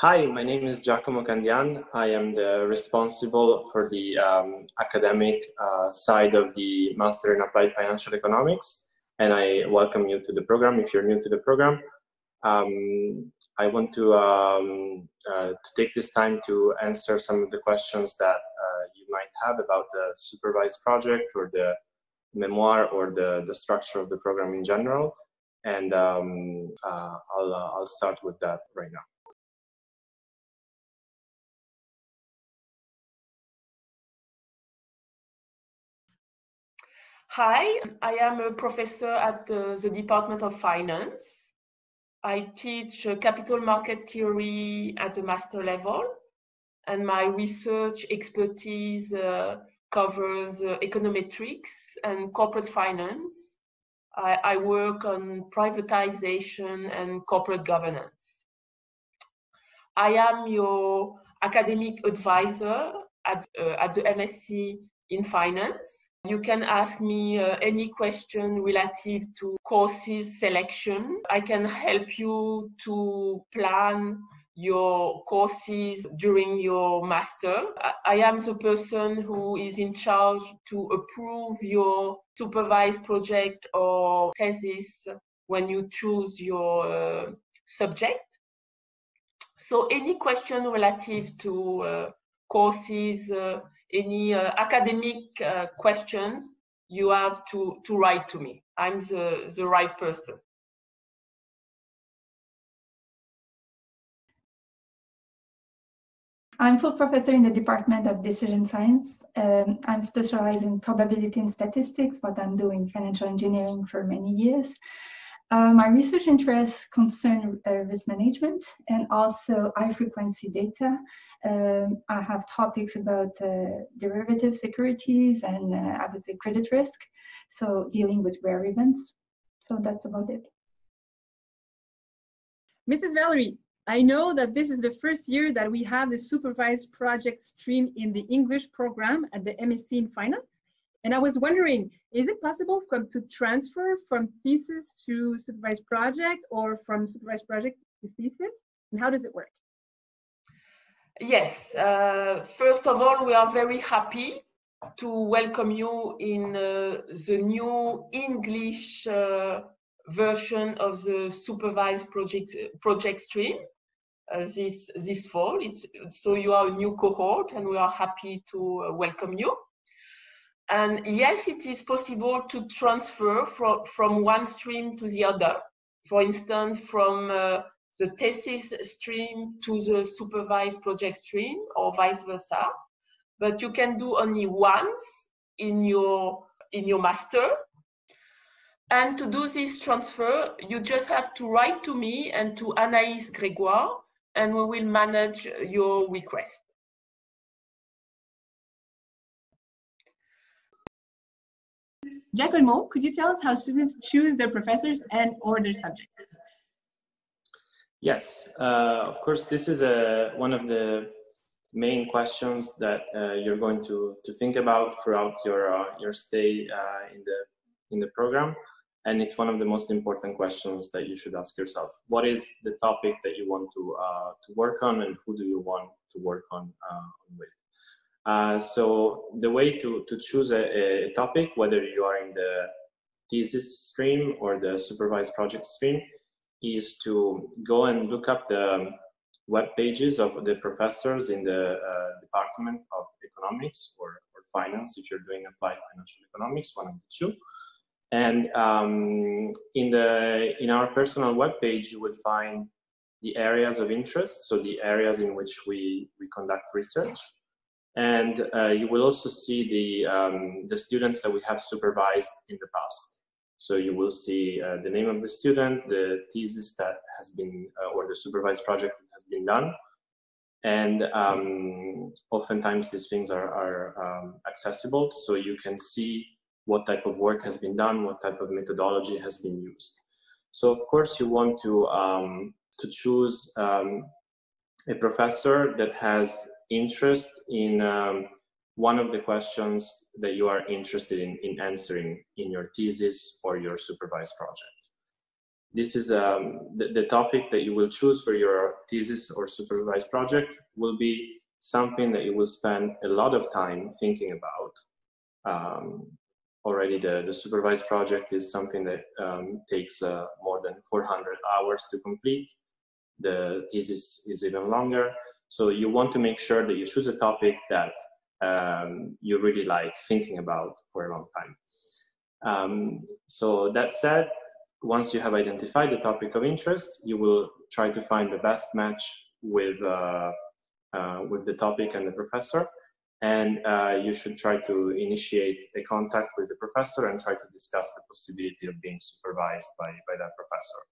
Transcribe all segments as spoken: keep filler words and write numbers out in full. Hi, my name is Giacomo Candian. I am the responsible for the um, academic uh, side of the Master in Applied Financial Economics, and I welcome you to the program if you're new to the program. Um, I want to, um, uh, to take this time to answer some of the questions that uh, you might have about the supervised project or the memoir or the, the structure of the program in general, and um, uh, I'll, uh, I'll start with that right now. Hi, I am a professor at the, the Department of Finance. I teach capital market theory at the master level, and my research expertise uh, covers uh, econometrics and corporate finance. I, I work on privatization and corporate governance. I am your academic advisor at, uh, at the M S c in finance. You can ask me uh, any question relative to courses selection. I can help you to plan your courses during your master. I am the person who is in charge to approve your supervised project or thesis when you choose your uh, subject. So any question relative to uh, courses, uh, any uh, academic uh, questions, you have to, to write to me. I'm the, the right person. I'm full professor in the Department of Decision Science. Um, I'm specialized in probability and statistics, but I'm doing financial engineering for many years. Uh, my research interests concern uh, risk management and also high-frequency data. Um, I have topics about uh, derivative securities and uh, I would say credit risk, so dealing with rare events. So that's about it. Missus Valerie, I know that this is the first year that we have the supervised project stream in the English program at the M S c in Finance. And I was wondering, is it possible from, to transfer from thesis to supervised project or from supervised project to thesis? And how does it work? Yes. Uh, first of all, we are very happy to welcome you in uh, the new English uh, version of the supervised project, project stream uh, this, this fall. It's, so you are a new cohort and we are happy to uh, welcome you. And yes, it is possible to transfer from, from one stream to the other. For instance, from uh, the thesis stream to the supervised project stream or vice versa. But you can do only once in your, in your master. And to do this transfer, you just have to write to me and to Anaïs Grégoire, and we will manage your request. Giacomo, could you tell us how students choose their professors and or their subjects? Yes, uh, of course, this is a, one of the main questions that uh, you're going to, to think about throughout your, uh, your stay uh, in, the, in the program. And it's one of the most important questions that you should ask yourself. What is the topic that you want to, uh, to work on, and who do you want to work on uh, with? Uh, so the way to, to choose a, a topic, whether you are in the thesis stream or the supervised project stream, is to go and look up the web pages of the professors in the uh, Department of Economics or, or Finance, if you're doing Applied Financial Economics, one of the two. And um, in, the, in our personal web page, you would find the areas of interest, so the areas in which we, we conduct research. And uh, you will also see the, um, the students that we have supervised in the past. So you will see uh, the name of the student, the thesis that has been, uh, or the supervised project that has been done. And um, oftentimes these things are, are um, accessible. So you can see what type of work has been done, what type of methodology has been used. So of course you want to, um, to choose um, a professor that has interest in um, one of the questions that you are interested in, in answering in your thesis or your supervised project. This is um, the, the topic that you will choose for your thesis or supervised project will be something that you will spend a lot of time thinking about. Um, already the, the supervised project is something that um, takes uh, more than four hundred hours to complete. The thesis is even longer. So you want to make sure that you choose a topic that um, you really like thinking about for a long time. Um, so that said, once you have identified the topic of interest, you will try to find the best match with, uh, uh, with the topic and the professor. And uh, you should try to initiate a contact with the professor and try to discuss the possibility of being supervised by, by that professor.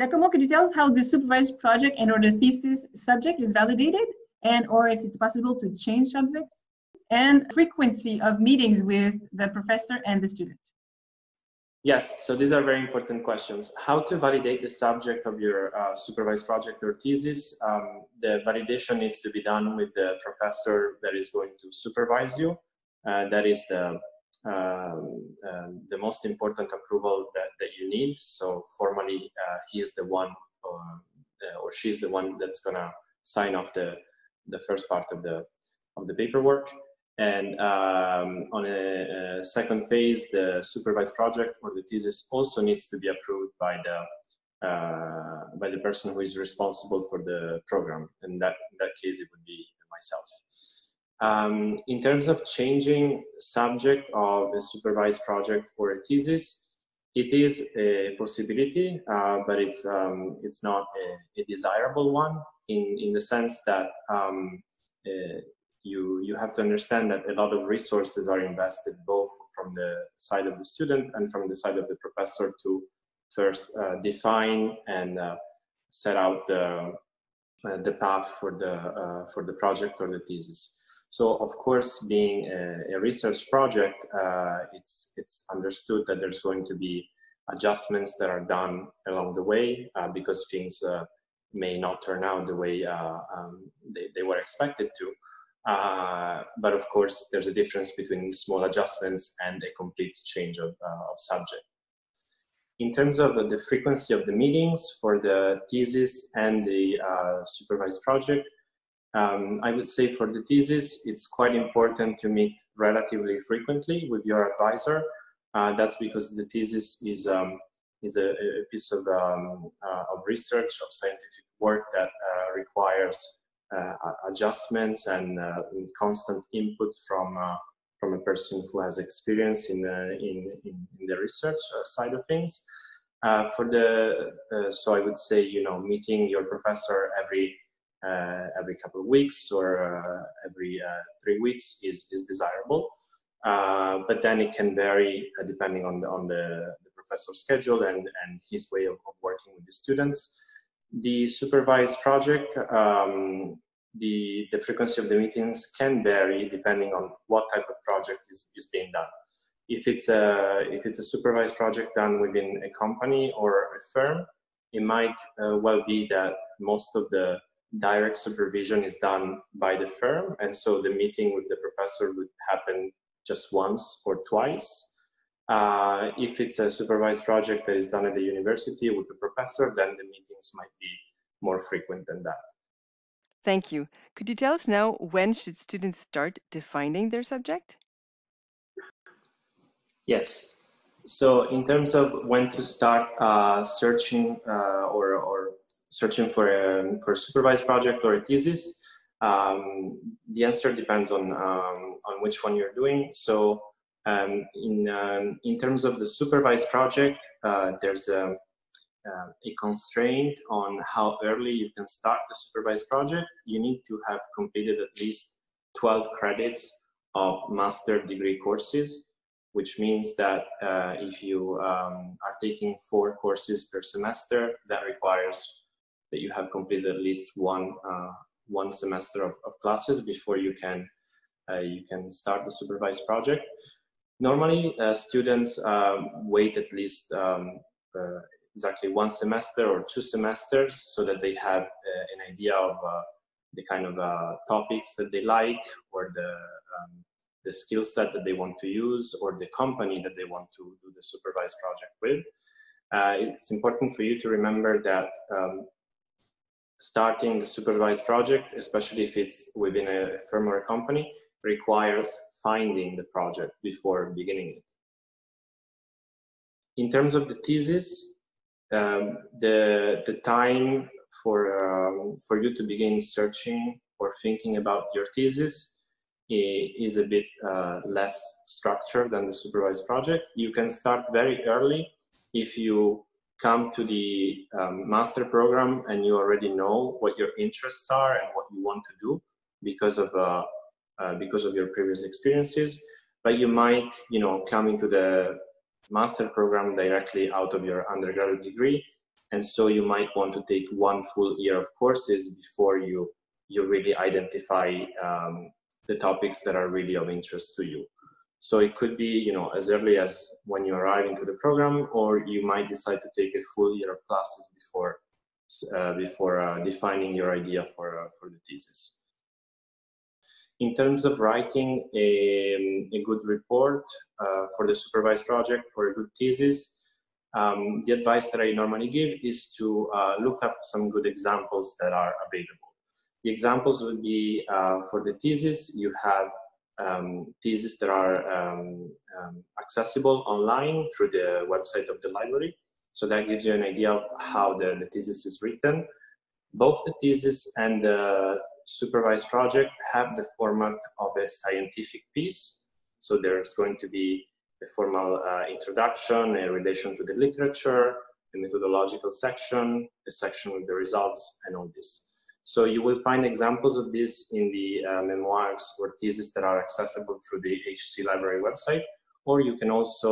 Giacomo, could you tell us how the supervised project and or the thesis subject is validated and or if it's possible to change subjects and frequency of meetings with the professor and the student? Yes, so these are very important questions. How to validate the subject of your uh, supervised project or thesis? Um, the validation needs to be done with the professor that is going to supervise you. Uh, that is the Um, um, the most important approval that, that you need. So formally, uh, he is the one or, uh, or she's the one that's gonna sign off the, the first part of the, of the paperwork. And um, on a, a second phase, the supervised project or the thesis also needs to be approved by the, uh, by the person who is responsible for the program. In that, in that case, it would be myself. Um, in terms of changing subject of a supervised project or a thesis, it is a possibility, uh, but it's, um, it's not a, a desirable one in, in the sense that um, uh, you, you have to understand that a lot of resources are invested both from the side of the student and from the side of the professor to first uh, define and uh, set out the, uh, the path for the, uh, for the project or the thesis. So, of course, being a, a research project, uh, it's, it's understood that there's going to be adjustments that are done along the way uh, because things uh, may not turn out the way uh, um, they, they were expected to. Uh, but, of course, there's a difference between small adjustments and a complete change of, uh, of subject. In terms of the frequency of the meetings for the thesis and the uh, supervised project, Um, I would say for the thesis, it's quite important to meet relatively frequently with your advisor. Uh, that's because the thesis is, um, is a, a piece of, um, uh, of research, of scientific work that uh, requires uh, adjustments and uh, constant input from, uh, from a person who has experience in, uh, in, in, in the research side of things. Uh, for the, uh, so I would say, you know, meeting your professor every Uh, every couple of weeks or uh, every uh, three weeks is, is desirable. Uh, but then it can vary uh, depending on the, on the, the professor's schedule and, and his way of, of working with the students. The supervised project, um, the, the frequency of the meetings can vary depending on what type of project is, is being done. If it's, a, if it's a supervised project done within a company or a firm, it might uh, well be that most of the direct supervision is done by the firm, and so the meeting with the professor would happen just once or twice. Uh, if it's a supervised project that is done at the university with the professor, then the meetings might be more frequent than that. Thank you. Could you tell us now when should students start defining their subject? Yes. So in terms of when to start uh, searching uh, or, or searching for a, for a supervised project or a thesis, um, the answer depends on, um, on which one you're doing. So um, in, um, in terms of the supervised project, uh, there's a, uh, a constraint on how early you can start the supervised project. You need to have completed at least twelve credits of master degree courses, which means that uh, if you um, are taking four courses per semester, that requires that you have completed at least one uh, one semester of, of classes before you can uh, you can start the supervised project. Normally, uh, students um, wait at least um, uh, exactly one semester or two semesters so that they have uh, an idea of uh, the kind of uh, topics that they like or the um, the skill set that they want to use or the company that they want to do the supervised project with. Uh, it's important for you to remember that um, starting the supervised project, especially if it's within a firm or a company, requires finding the project before beginning it. In terms of the thesis, um, the, the time for, um, for you to begin searching or thinking about your thesis is a bit uh, less structured than the supervised project. You can start very early if you come to the um, master program and you already know what your interests are and what you want to do because of uh, uh, because of your previous experiences. But you might, you know, come into the master program directly out of your undergraduate degree, and so you might want to take one full year of courses before you you really identify um, the topics that are really of interest to you. So it could be, you know, as early as when you arrive into the program, or you might decide to take a full year of classes before, uh, before uh, defining your idea for, uh, for the thesis. In terms of writing a, a good report uh, for the supervised project or a good thesis, um, the advice that I normally give is to uh, look up some good examples that are available. The examples would be uh, for the thesis, you have Um, theses that are um, um, accessible online through the website of the library. So that gives you an idea of how the, the thesis is written. Both the thesis and the supervised project have the format of a scientific piece. So there's going to be a formal uh, introduction, a relation to the literature, a methodological section, a section with the results, and all this. So you will find examples of this in the uh, memoirs or theses that are accessible through the H E C library website, or you can also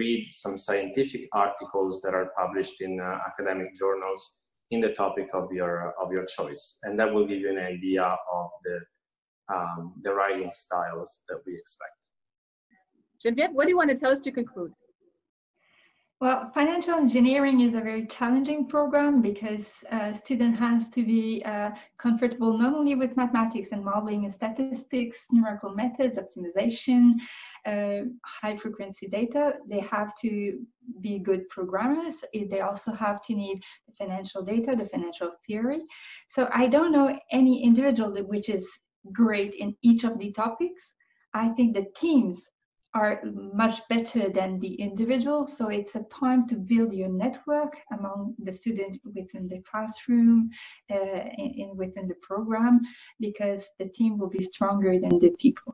read some scientific articles that are published in uh, academic journals in the topic of your, of your choice. And that will give you an idea of the, um, the writing styles that we expect. Geneviève, what do you want to tell us to conclude? Well, financial engineering is a very challenging program because a student has to be uh, comfortable not only with mathematics and modeling and statistics, numerical methods, optimization, uh, high frequency data. They have to be good programmers. They also have to need the financial data, the financial theory. So I don't know any individual which is great in each of the topics. I think the teams are much better than the individual. So it's a time to build your network among the students within the classroom uh, and, and within the program, because the team will be stronger than the people.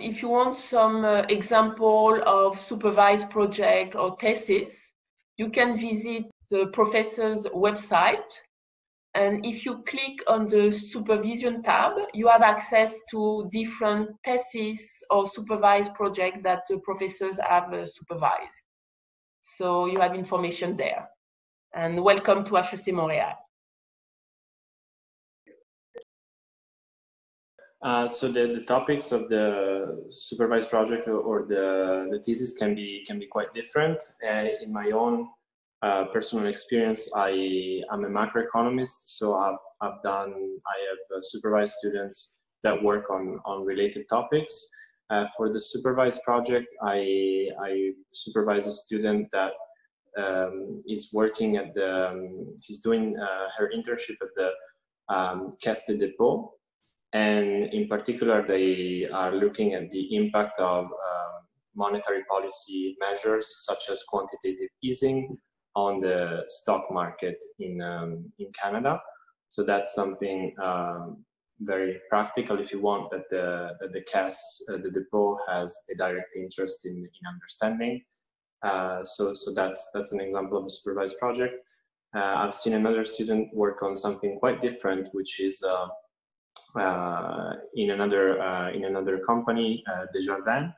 If you want some uh, example of supervised project or thesis, you can visit the professor's website. And if you click on the supervision tab, you have access to different theses or supervised projects that the professors have uh, supervised. So you have information there. And welcome to H E C Montréal. Uh, so the, the topics of the supervised project or the, the thesis can be, can be quite different. Uh, in my own Uh, personal experience, I am a macroeconomist, so I've, I've done, I have supervised students that work on, on related topics. Uh, for the supervised project, I, I supervise a student that um, is working at the, um, he's doing uh, her internship at the um, Caisse de Dépôt, and in particular, they are looking at the impact of uh, monetary policy measures such as quantitative easing on the stock market in, um, in Canada. So that's something um, very practical if you want, that the, that the Caisse uh, de Dépôt has a direct interest in, in understanding. Uh, so so that's, that's an example of a supervised project. Uh, I've seen another student work on something quite different, which is uh, uh, in, another, uh, in another company, uh, Desjardins.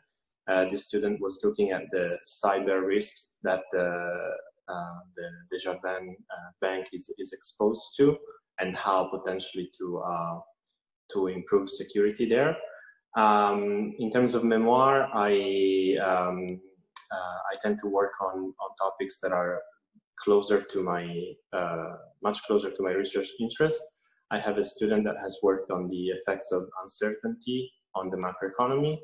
Uh, this student was looking at the cyber risks that the Uh, the Desjardins uh, bank is, is exposed to, and how potentially to, uh, to improve security there. Um, in terms of memoir, I, um, uh, I tend to work on, on topics that are closer to my, uh, much closer to my research interest. I have a student that has worked on the effects of uncertainty on the macroeconomy.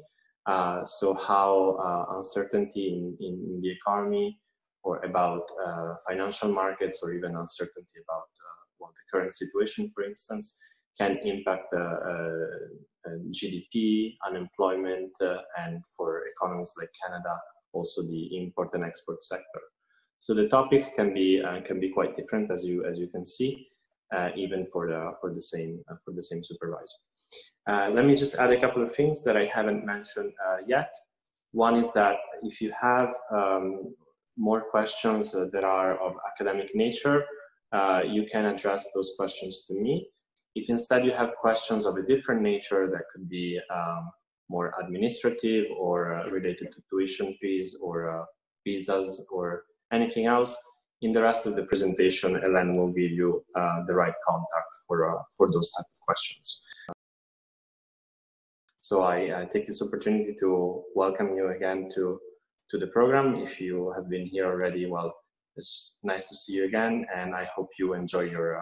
Uh, so how uh, uncertainty in, in the economy or about uh, financial markets, or even uncertainty about uh, well, the current situation, for instance, can impact uh, uh, G D P, unemployment, uh, and for economies like Canada, also the import and export sector. So the topics can be uh, can be quite different, as you as you can see, uh, even for the for the same uh, for the same supervisor. Uh, let me just add a couple of things that I haven't mentioned uh, yet. One is that if you have um, more questions uh, that are of academic nature, uh, you can address those questions to me. If instead you have questions of a different nature that could be um, more administrative or uh, related to tuition fees or uh, visas or anything else, in the rest of the presentation, Hélène will give you uh, the right contact for, uh, for those type of questions. So I, I take this opportunity to welcome you again to, to the program. If you have been here already, well, it's nice to see you again, and I hope you enjoy your, uh,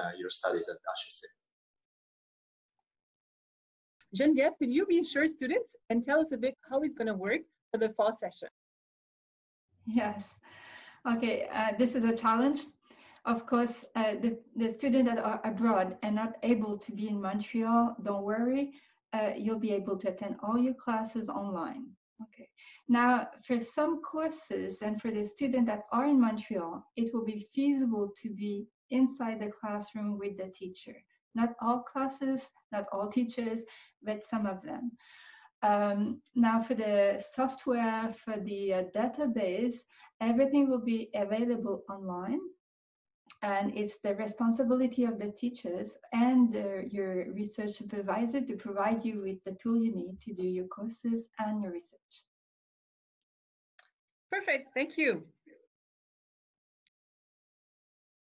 uh, your studies at H E C. Geneviève, could you reassure students and tell us a bit how it's going to work for the fall session? Yes. Okay, uh, this is a challenge. Of course, uh, the, the students that are abroad and not able to be in Montreal, don't worry, uh, you'll be able to attend all your classes online. Okay. Now, for some courses and for the students that are in Montreal, it will be feasible to be inside the classroom with the teacher. Not all classes, not all teachers, but some of them. Um, now for the software, for the uh, database, everything will be available online. And it's the responsibility of the teachers and uh, your research supervisor to provide you with the tool you need to do your courses and your research. Perfect, thank you.